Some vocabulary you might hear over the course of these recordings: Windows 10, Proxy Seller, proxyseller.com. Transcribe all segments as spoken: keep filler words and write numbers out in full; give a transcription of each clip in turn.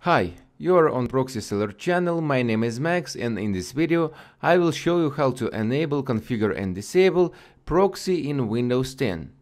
Hi, you are on Proxy Seller channel, my name is Max, and in this video I will show you how to enable, configure and disable proxy in Windows ten.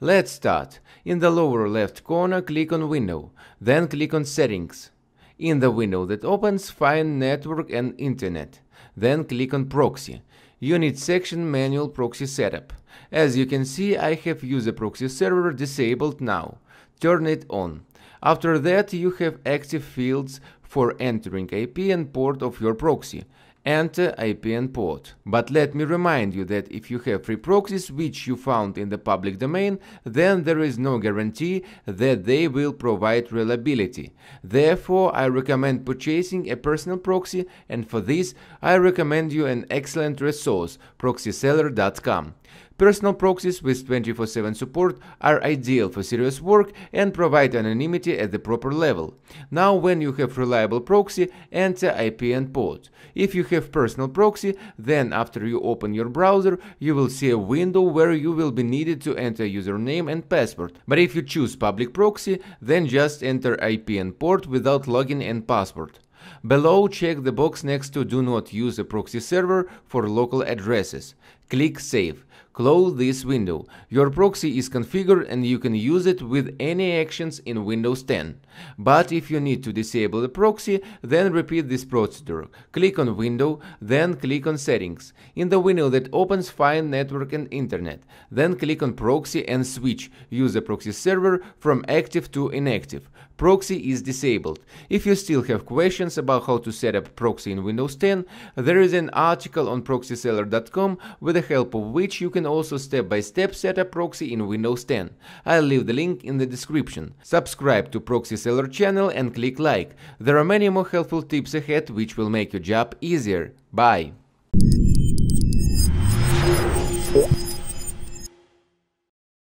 Let's start. In the lower left corner click on Window, then click on Settings. In the window that opens, find Network and Internet, then click on Proxy. You need section Manual Proxy Setup. As you can see, I have user proxy server disabled now. Turn it on. After that, you have active fields for entering I P and port of your proxy. Enter I P and port. But let me remind you that if you have free proxies which you found in the public domain, then there is no guarantee that they will provide reliability. Therefore, I recommend purchasing a personal proxy, and for this I recommend you an excellent resource, proxy seller dot com. Personal proxies with twenty-four seven support are ideal for serious work and provide anonymity at the proper level. Now, when you have reliable proxy, enter I P and port. If you have personal proxy, then after you open your browser, you will see a window where you will be needed to enter username and password. But if you choose public proxy, then just enter I P and port without login and password. Below, check the box next to Do Not Use a Proxy Server for Local Addresses. Click Save. Close this window. Your proxy is configured and you can use it with any actions in Windows ten. But if you need to disable the proxy, then repeat this procedure. Click on Window, then click on Settings. In the window that opens, find Network and Internet. Then click on Proxy and switch Use a Proxy Server from active to inactive. Proxy is disabled. If you still have questions about how to set up proxy in Windows ten, there is an article on proxy seller dot com with the help of which you can also step-by-step set up proxy in Windows ten. I'll leave the link in the description. Subscribe to Proxy Seller channel and click like. There are many more helpful tips ahead which will make your job easier. Bye!